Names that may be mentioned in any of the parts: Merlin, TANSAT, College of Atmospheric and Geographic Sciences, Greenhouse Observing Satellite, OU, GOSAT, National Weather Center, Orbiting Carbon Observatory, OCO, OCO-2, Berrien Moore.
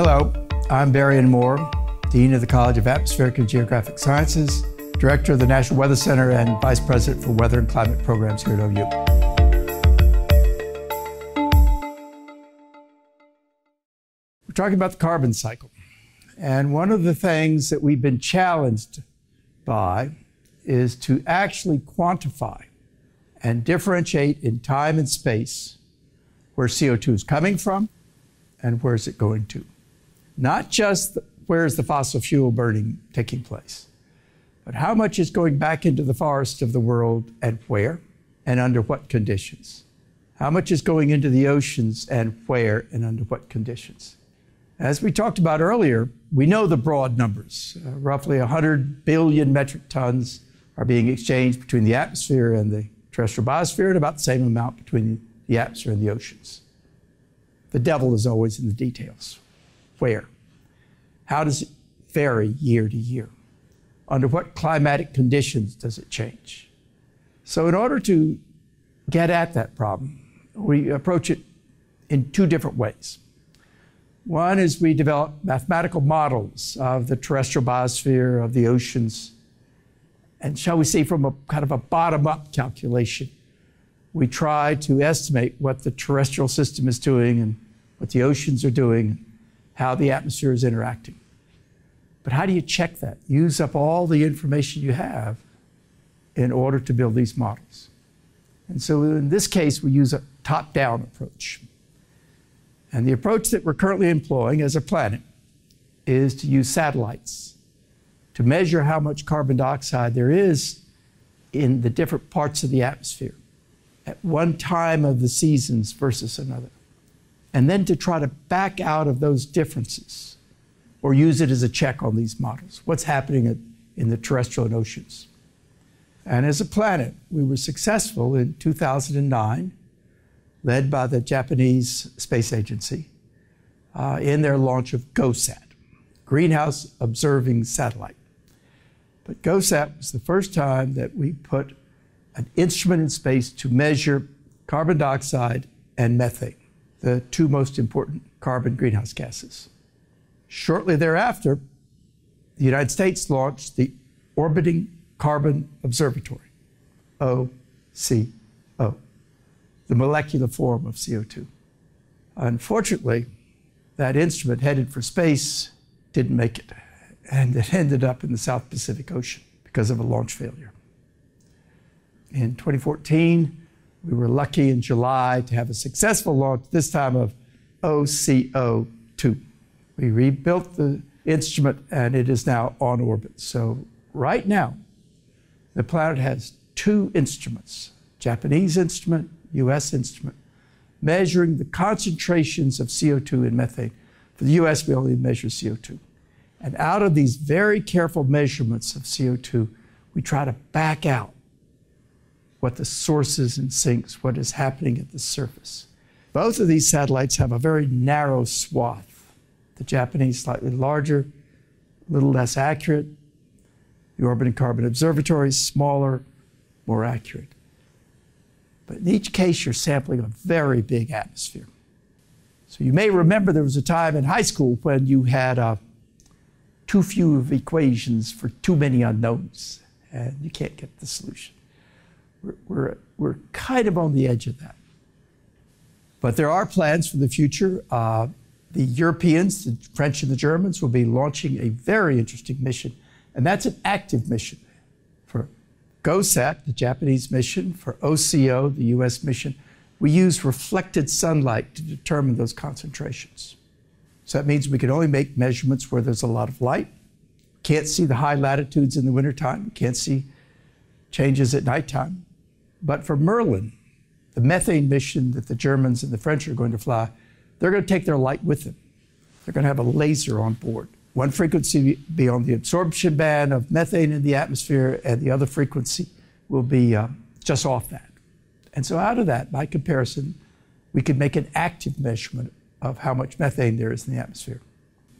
Hello, I'm Berrien Moore, Dean of the College of Atmospheric and Geographic Sciences, Director of the National Weather Center, and Vice President for Weather and Climate Programs here at OU. We're talking about the carbon cycle. And one of the things that we've been challenged by is to actually quantify and differentiate in time and space where CO2 is coming from and where is it going to. Not just where is the fossil fuel burning taking place, but how much is going back into the forests of the world and where and under what conditions. How much is going into the oceans and where and under what conditions. As we talked about earlier, we know the broad numbers. Roughly 100 billion metric tons are being exchanged between the atmosphere and the terrestrial biosphere, and about the same amount between the atmosphere and the oceans. The devil is always in the details. Where? How does it vary year to year? Under what climatic conditions does it change? So in order to get at that problem, we approach it in two different ways. One is we develop mathematical models of the terrestrial biosphere, of the oceans, and shall we say from a kind of a bottom-up calculation. We try to estimate what the terrestrial system is doing and what the oceans are doing, how the atmosphere is interacting. But how do you check that? Use up all the information you have in order to build these models. And so in this case, we use a top-down approach. And the approach that we're currently employing as a planet is to use satellites to measure how much carbon dioxide there is in the different parts of the atmosphere at one time of the seasons versus another. And then to try to back out of those differences or use it as a check on these models. What's happening in the terrestrial and oceans? And as a planet, we were successful in 2009, led by the Japanese Space Agency, in their launch of GOSAT, Greenhouse Observing Satellite. But GOSAT was the first time that we put an instrument in space to measure carbon dioxide and methane, the two most important carbon greenhouse gases. Shortly thereafter, the United States launched the Orbiting Carbon Observatory, OCO, the molecular form of CO2. Unfortunately, that instrument headed for space didn't make it, and it ended up in the South Pacific Ocean because of a launch failure. In 2014, we were lucky in July to have a successful launch, this time of OCO-2. We rebuilt the instrument, and it is now on orbit. So right now, the planet has two instruments, Japanese instrument, U.S. instrument, measuring the concentrations of CO2 and methane. For the U.S., we only measure CO2. And out of these very careful measurements of CO2, we try to back out what the source is and sinks, what is happening at the surface. Both of these satellites have a very narrow swath. The Japanese slightly larger, a little less accurate. The Orbiting Carbon Observatory is smaller, more accurate. But in each case, you're sampling a very big atmosphere. So you may remember there was a time in high school when you had too few equations for too many unknowns, and you can't get the solution. We're kind of on the edge of that. But there are plans for the future. The Europeans, the French and the Germans, will be launching a very interesting mission, and that's an active mission. For GOSAT, the Japanese mission, for OCO, the US mission, we use reflected sunlight to determine those concentrations. So that means we can only make measurements where there's a lot of light. Can't see the high latitudes in the wintertime, can't see changes at nighttime. But for Merlin, the methane mission that the Germans and the French are going to fly, they're going to take their light with them. They're going to have a laser on board. One frequency will be on the absorption band of methane in the atmosphere, and the other frequency will be just off that. And so out of that, by comparison, we could make an active measurement of how much methane there is in the atmosphere.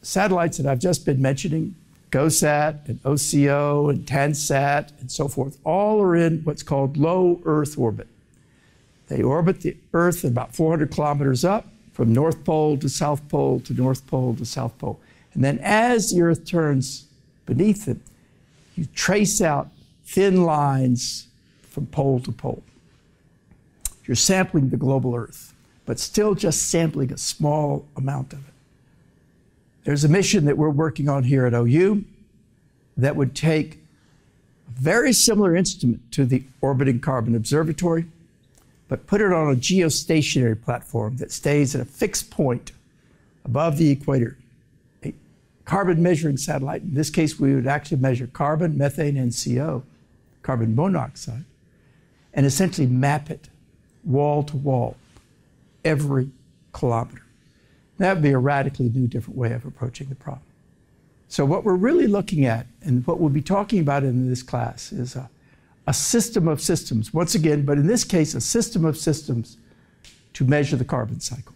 Satellites that I've just been mentioning, GOSAT and OCO and TANSAT and so forth, all are in what's called low Earth orbit. They orbit the Earth about 400 kilometers up, from North Pole to South Pole to North Pole to South Pole. And then as the Earth turns beneath it, you trace out thin lines from pole to pole. You're sampling the global Earth, but still just sampling a small amount of it. There's a mission that we're working on here at OU that would take a very similar instrument to the Orbiting Carbon Observatory, but put it on a geostationary platform that stays at a fixed point above the equator. A carbon measuring satellite, in this case we would actually measure carbon, methane, and CO, carbon monoxide, and essentially map it wall to wall every kilometer. That would be a radically new, different way of approaching the problem. So what we're really looking at, and what we'll be talking about in this class, is a system of systems, once again, but in this case, a system of systems to measure the carbon cycle.